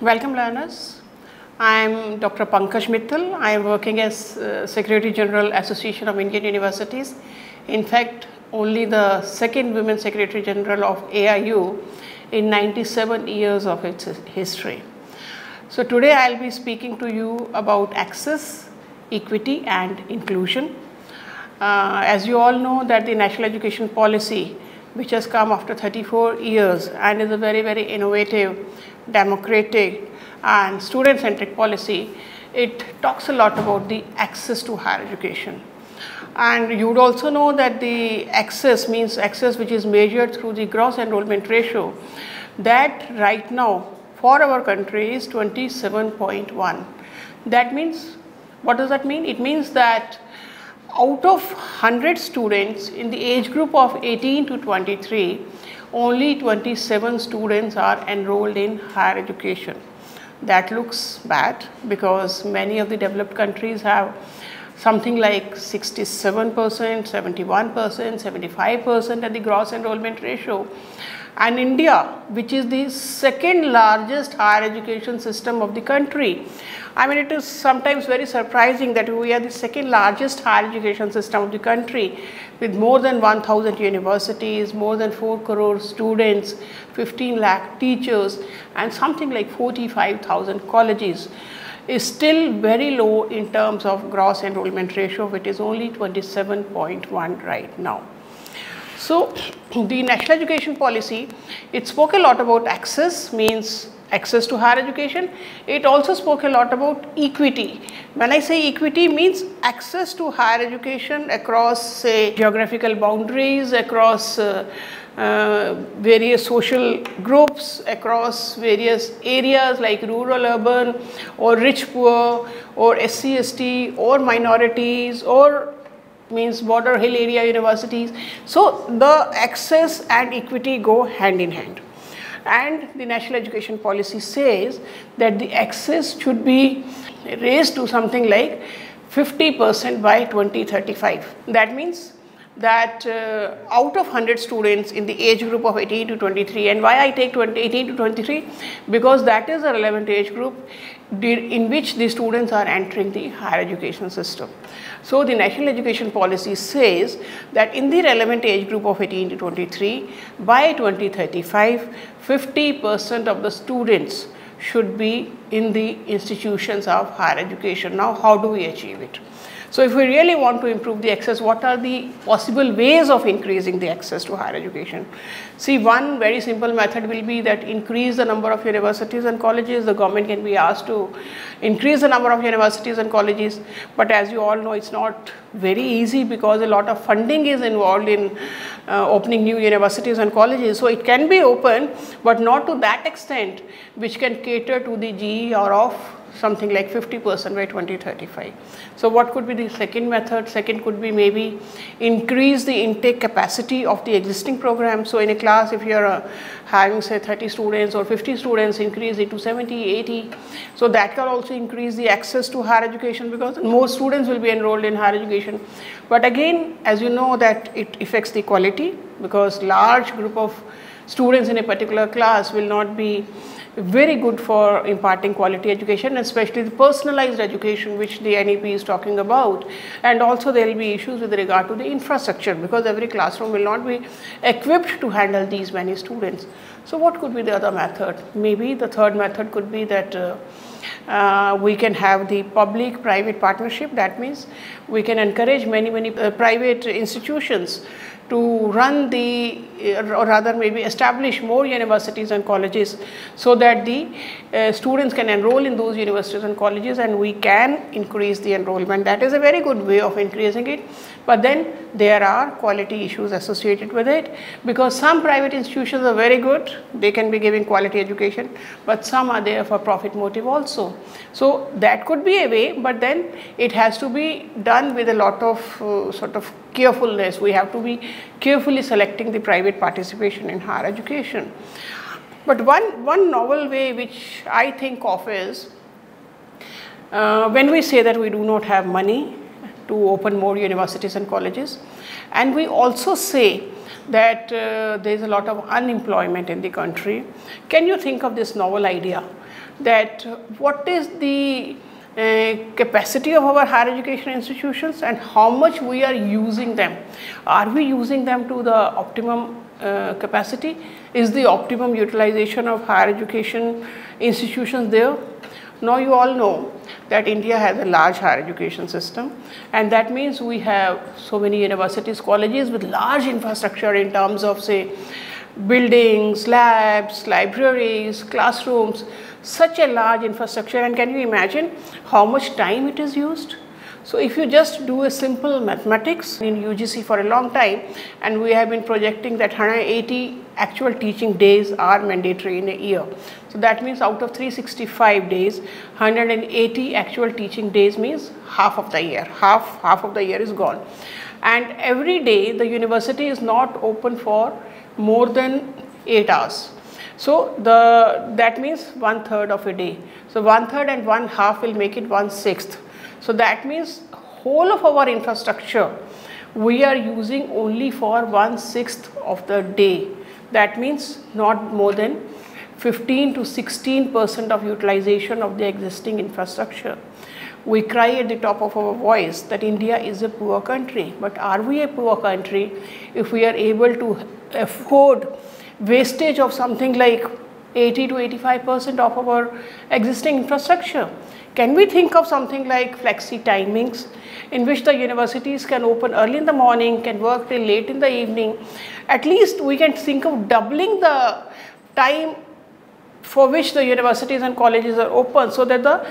Welcome learners, I am Dr. Pankaj Mittal. I am working as Secretary General, Association of Indian Universities. In fact, only the second women Secretary General of AIU in 97 years of its history. So today I will be speaking to you about access, equity and inclusion. As you all know that the National Education Policy, which has come after 34 years and is a very, very innovative, democratic and student-centric policy, it talks a lot about the access to higher education. And you would also know that the access means access which is measured through the gross enrollment ratio, that right now for our country is 27.1. That means, what does that mean? It means that out of 100 students in the age group of 18 to 23, only 27 students are enrolled in higher education. That looks bad because many of the developed countries have something like 67%, 71%, 75% at the gross enrollment ratio. And India, which is the second largest higher education system of the country. I mean, it is sometimes very surprising that we are the second largest higher education system of the country with more than 1,000 universities, more than 4 crore students, 15 lakh teachers and something like 45,000 colleges is still very low in terms of gross enrollment ratio, which is only 27.1 right now. So, the National Education Policy, it spoke a lot about access, means access to higher education. It also spoke a lot about equity. When I say equity, means access to higher education across, say, geographical boundaries, across various social groups, across various areas like rural, urban, or rich, poor, or SC, ST, or minorities, or means border hill area universities. So the access and equity go hand in hand. And the National Education Policy says that the access should be raised to something like 50% by 2035. That means that out of 100 students in the age group of 18 to 23, and why I take 18 to 23? Because that is a relevant age group in which the students are entering the higher education system. So the National Education Policy says that in the relevant age group of 18 to 23, by 2035, 50% of the students should be in the institutions of higher education. Now, how do we achieve it? So if we really want to improve the access, what are the possible ways of increasing the access to higher education? See, one very simple method will be that increase the number of universities and colleges. The government can be asked to increase the number of universities and colleges, but as you all know, it's not very easy because a lot of funding is involved in opening new universities and colleges. So it can be open, but not to that extent which can cater to the GER of something like 50% by 2035. So what could be the second method? Second could be maybe increase the intake capacity of the existing program. So in a class, if you are having say 30 students or 50 students, increase it to 70, 80. So that can also increase the access to higher education because more students will be enrolled in higher education. But again, as you know that it affects the quality because large group of students in a particular class will not be very good for imparting quality education, especially the personalized education which the NEP is talking about. And also there will be issues with regard to the infrastructure because every classroom will not be equipped to handle these many students. So what could be the other method? Maybe the third method could be that we can have the public-private partnership. That means we can encourage many private institutions to run the, or rather maybe establish more universities and colleges so that the students can enroll in those universities and colleges and we can increase the enrollment. That is a very good way of increasing it, but then there are quality issues associated with it because some private institutions are very good, they can be giving quality education, but some are there for profit motive also. So that could be a way, but then it has to be done with a lot of sort of carefulness. We have to be carefully selecting the private participation in higher education. But one novel way which I think of is when we say that we do not have money to open more universities and colleges, and we also say that there is a lot of unemployment in the country. Can you think of this novel idea that what is the capacity of our higher education institutions and how much we are using them? Are we using them to the optimum capacity? Is the optimum utilization of higher education institutions there? Now you all know that India has a large higher education system, and that means we have so many universities, colleges with large infrastructure in terms of, say, buildings, labs, libraries, classrooms, such a large infrastructure. And can you imagine how much time it is used? So if you just do a simple mathematics in UGC for a long time, and we have been projecting that 180 actual teaching days are mandatory in a year. So that means out of 365 days, 180 actual teaching days means half of the year. Half of the year is gone. And every day the university is not open for more than 8 hours. So that means 1/3 of a day. So 1/3 and 1/2 will make it 1/6. So that means whole of our infrastructure we are using only for 1/6 of the day. That means not more than 15% to 16% of utilization of the existing infrastructure. We cry at the top of our voice that India is a poor country, but are we a poor country if we are able to afford wastage of something like 80 to 85% of our existing infrastructure? Can we think of something like flexi timings in which the universities can open early in the morning, can work till late in the evening? At least we can think of doubling the time for which the universities and colleges are open, so that the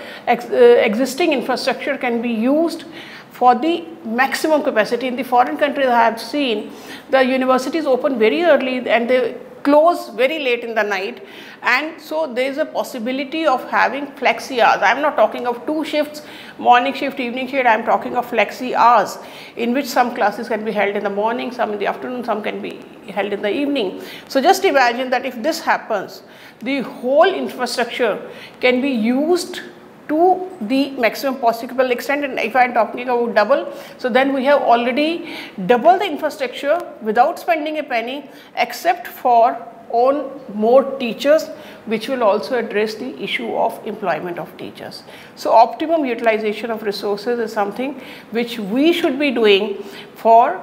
existing infrastructure can be used for the maximum capacity. In the foreign countries I have seen, the universities open very early and they close very late in the night, and so there is a possibility of having flexi hours. I am not talking of 2 shifts, morning shift, evening shift. I am talking of flexi hours in which some classes can be held in the morning, some in the afternoon, some can be held in the evening. So just imagine that if this happens, the whole infrastructure can be used to the maximum possible extent. And if I am talking about double, so then we have already doubled the infrastructure without spending a penny, except for on more teachers, which will also address the issue of employment of teachers. So optimum utilization of resources is something which we should be doing for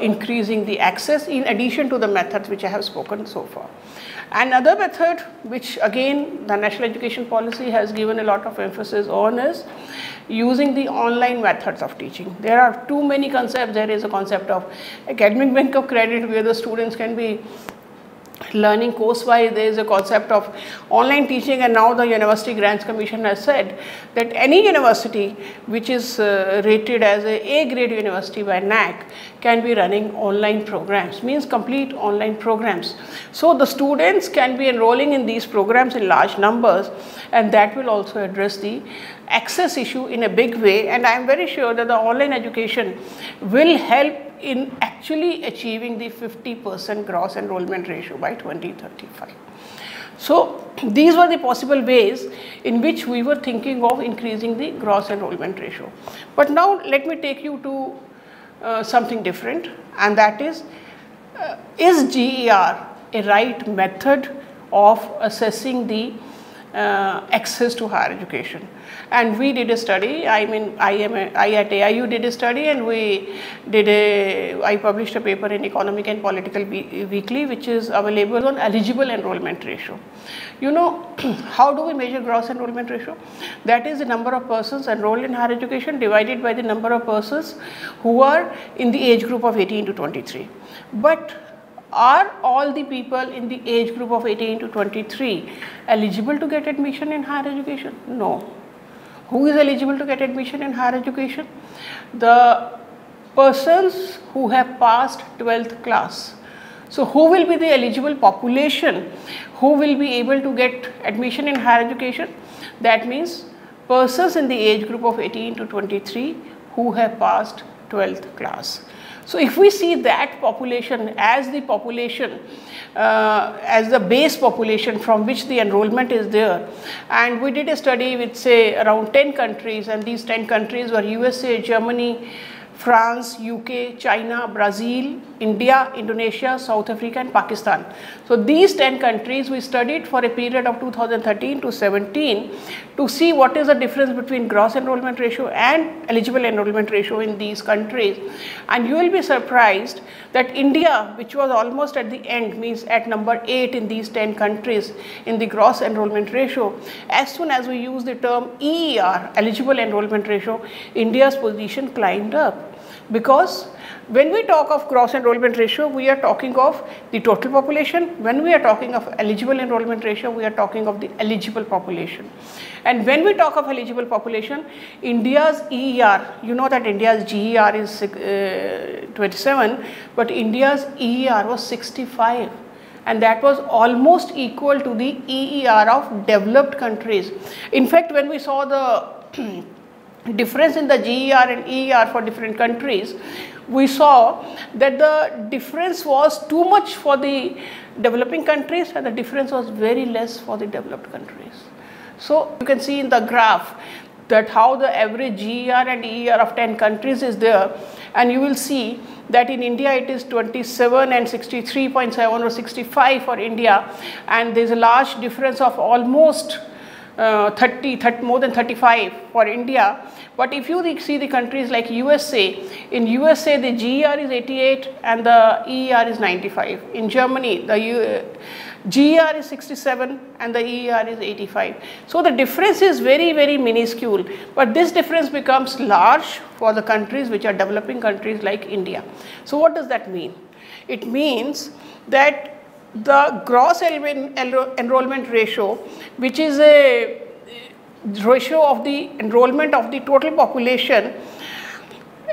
increasing the access, in addition to the methods which I have spoken so far. Another method which again the National Education Policy has given a lot of emphasis on is using the online methods of teaching. There are too many concepts. There is a concept of academic bank of credit where the students can be learning course-wise. There is a concept of online teaching, and now the University Grants Commission has said that any university which is rated as a A-grade university by NAC can be running online programs, means complete online programs. So the students can be enrolling in these programs in large numbers, and that will also address the access issue in a big way. And I am very sure that the online education will help in actually achieving the 50% gross enrollment ratio by 2035. So these were the possible ways in which we were thinking of increasing the gross enrollment ratio. But now let me take you to something different, and that is GER a right method of assessing the access to higher education? And we did a study. I at AIU did a study, and I published a paper in Economic and Political Weekly, which is available on eligible enrollment ratio. You know, how do we measure gross enrollment ratio? That is the number of persons enrolled in higher education divided by the number of persons who are in the age group of 18 to 23. But are all the people in the age group of 18 to 23 eligible to get admission in higher education? No. Who is eligible to get admission in higher education? The persons who have passed 12th class. So who will be the eligible population who will be able to get admission in higher education? That means persons in the age group of 18 to 23 who have passed 12th class. So if we see that population as the population, as the base population from which the enrollment is there, and we did a study with, say, around 10 countries, and these 10 countries were USA, Germany, France, UK, China, Brazil, India, Indonesia, South Africa and Pakistan. So these 10 countries we studied for a period of 2013 to 17 to see what is the difference between gross enrollment ratio and eligible enrollment ratio in these countries. And you will be surprised that India, which was almost at the end, means at number 8 in these 10 countries in the gross enrollment ratio, as soon as we use the term EER, eligible enrollment ratio, India's position climbed up. Because when we talk of gross enrollment ratio, we are talking of the total population. When we are talking of eligible enrollment ratio, we are talking of the eligible population. And when we talk of eligible population, India's EER, you know that India's GER is 27, but India's EER was 65. And that was almost equal to the EER of developed countries. In fact, when we saw the difference in the GER and EER for different countries, we saw that the difference was too much for the developing countries and the difference was very less for the developed countries. So you can see in the graph that how the average GER and EER of 10 countries is there, and you will see that in India it is 27 and 63.7 or 65 for India, and there is a large difference of almost more than 35 for India. But if you see the countries like USA, in USA the GER is 88 and the EER is 95. In Germany the GER is 67 and the EER is 85. So the difference is very, very minuscule, but this difference becomes large for the countries which are developing countries like India. So what does that mean? It means that the gross enrollment ratio, which is a ratio of the enrollment of the total population,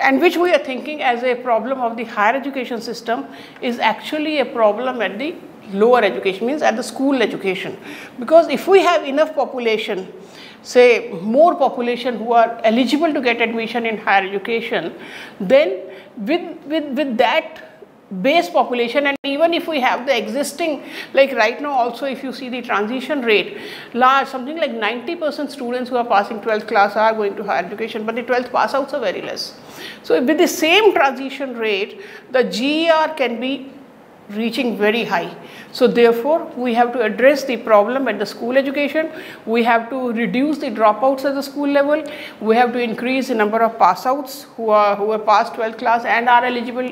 and which we are thinking as a problem of the higher education system, is actually a problem at the lower education, means at the school education. Because if we have enough population, say more population who are eligible to get admission in higher education, then with that base population, and even if we have the existing, like right now also if you see the transition rate, large, something like 90% students who are passing 12th class are going to higher education, but the 12th pass outs are very less. So with the same transition rate, the GER can be reaching very high. So therefore we have to address the problem at the school education. We have to reduce the dropouts at the school level. We have to increase the number of passouts who are past 12th class and are eligible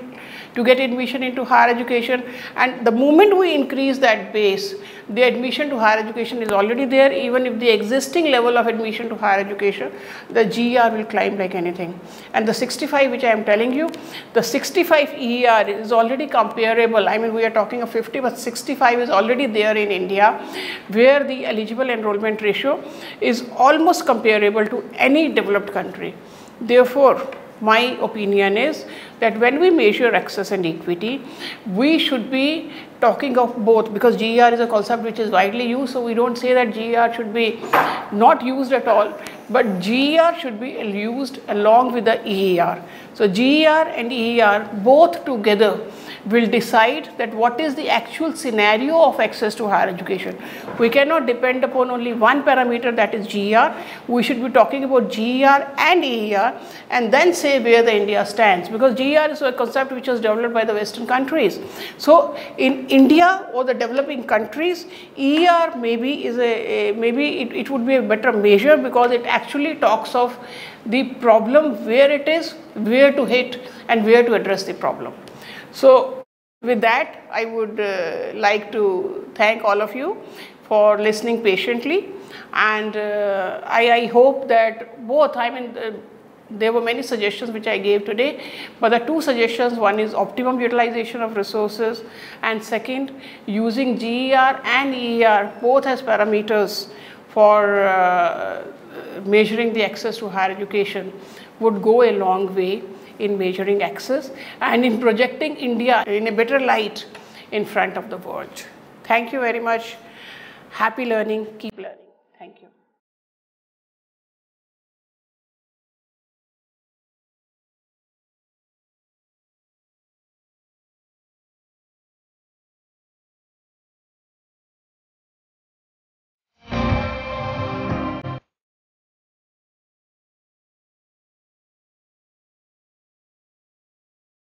to get admission into higher education. And the moment we increase that base, the admission to higher education is already there. Even if the existing level of admission to higher education, the GER will climb like anything. And the 65 which I am telling you, the 65 EER is already comparable. I mean, we are talking of 50, but 65 is already there in India, where the eligible enrollment ratio is almost comparable to any developed country. Therefore, my opinion is that when we measure access and equity, we should be talking of both, because GER is a concept which is widely used. So we don't say that GER should be not used at all, but GER should be used along with the EER. So GER and EER both together will decide that what is the actual scenario of access to higher education. We cannot depend upon only one parameter, that is GER. We should be talking about GER and EER and then say where the India stands, because GER is a concept which was developed by the Western countries. So in India or the developing countries, EER maybe is maybe it would be a better measure, because it actually talks of the problem, where it is, where to hit and where to address the problem. So with that, I would like to thank all of you for listening patiently, and I hope that both, I mean, there were many suggestions which I gave today, but the two suggestions, one is optimum utilization of resources, and second, using GER and EER both as parameters for measuring the access to higher education, would go a long way in measuring access and in projecting India in a better light in front of the world. Thank you very much. Happy learning. Keep learning. Thank you.